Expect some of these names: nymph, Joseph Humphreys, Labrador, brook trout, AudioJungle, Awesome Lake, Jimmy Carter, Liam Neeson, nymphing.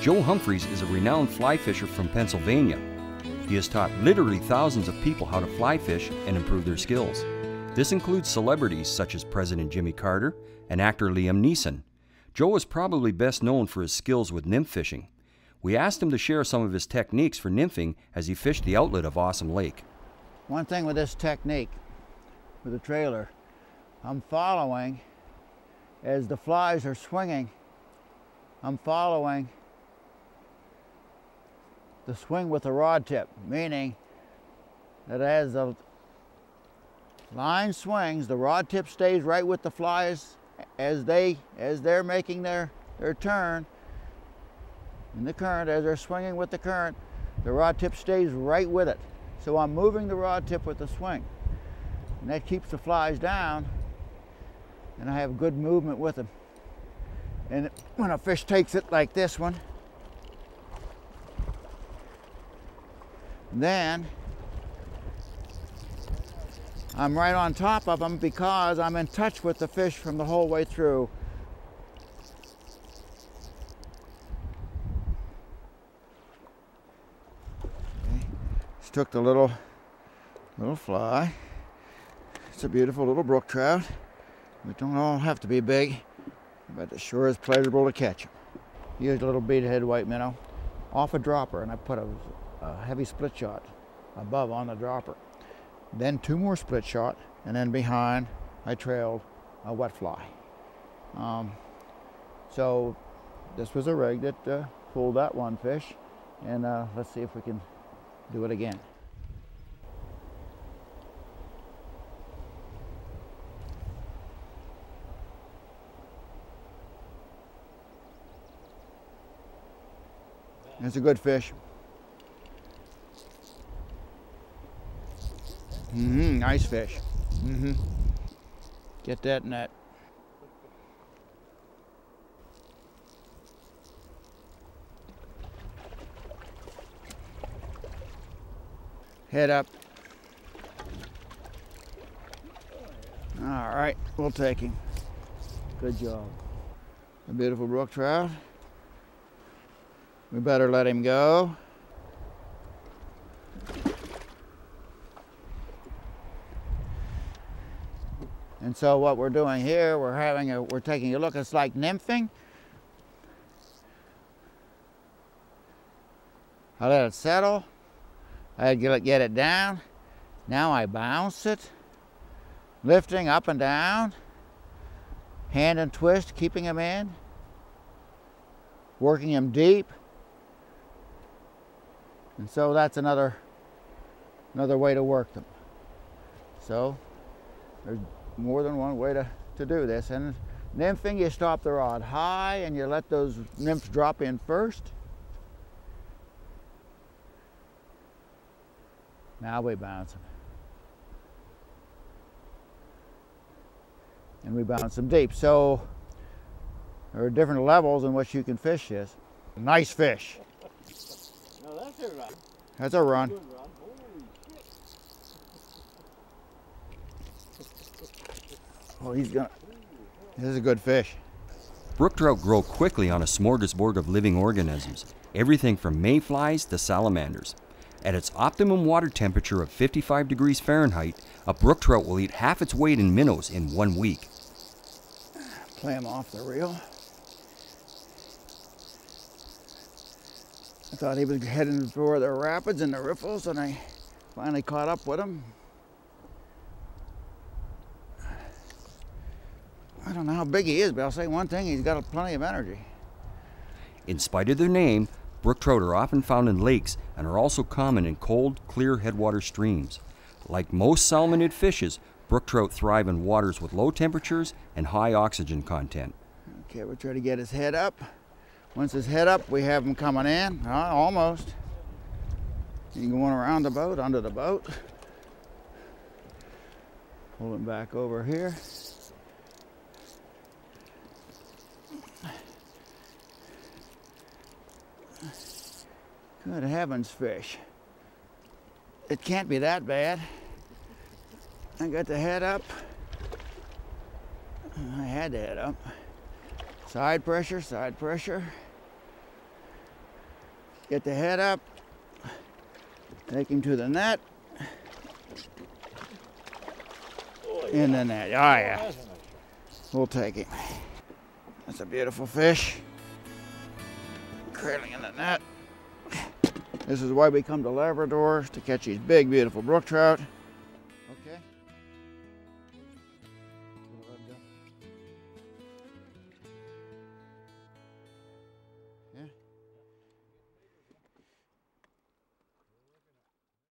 Joe Humphreys is a renowned fly fisher from Pennsylvania. He has taught literally thousands of people how to fly fish and improve their skills. This includes celebrities such as President Jimmy Carter and actor Liam Neeson. Joe is probably best known for his skills with nymph fishing. We asked him to share some of his techniques for nymphing as he fished the outlet of Awesome Lake. One thing with this technique, with the trailer, I'm following as the flies are swinging. I'm following the swing with the rod tip, meaning that as the line swings, the rod tip stays right with the flies as they're making their turn in the current, as they're swinging with the current, the rod tip stays right with it. So I'm moving the rod tip with the swing, and that keeps the flies down, and I have good movement with them. And when a fish takes it like this one, then I'm right on top of them because I'm in touch with the fish from the whole way through. Okay. Just took the little fly. It's a beautiful little brook trout. They don't all have to be big, but it sure is pleasurable to catch them. Used a little beadhead white minnow off a dropper, and I put a heavy split shot above on the dropper. Then two more split shot, and then behind I trailed a wet fly. So this was a rig that pulled that one fish, and let's see if we can do it again. It's a good fish. Nice fish. Get that net. Head up. All right, we'll take him. Good job. A beautiful brook trout. We better let him go. And so what we're doing here, we're taking a look. It's like nymphing. I let it settle. I get it down. Now I bounce it, lifting up and down, hand and twist, keeping him in, working him deep. And so that's another way to work them. So there's more than one way to do this. And nymphing, you stop the rod high and you let those nymphs drop in first. Now we bounce them. And we bounce them deep. So there are different levels in which you can fish this. Nice fish. That's a run. That's a run. Oh, he's gonna. This is a good fish. Brook trout grow quickly on a smorgasbord of living organisms, everything from mayflies to salamanders. At its optimum water temperature of 55 degrees Fahrenheit, a brook trout will eat half its weight in minnows in 1 week. Play them off the reel. I thought he was heading for the rapids and the riffles, and I finally caught up with him. I don't know how big he is, but I'll say one thing, he's got plenty of energy. In spite of their name, brook trout are often found in lakes and are also common in cold, clear headwater streams. Like most salmonid fishes, brook trout thrive in waters with low temperatures and high oxygen content. Okay, we'll try to get his head up. Once his head up, we have him coming in, almost. He's going around the boat, under the boat. Pull him back over here. Good heavens, fish. It can't be that bad. I got the head up. I had the head up. Side pressure, side pressure. Get the head up, take him to the net. Oh, yeah. In the net, oh yeah. We'll take him. That's a beautiful fish. Curling in the net. This is why we come to Labrador, to catch these big, beautiful brook trout. Okay.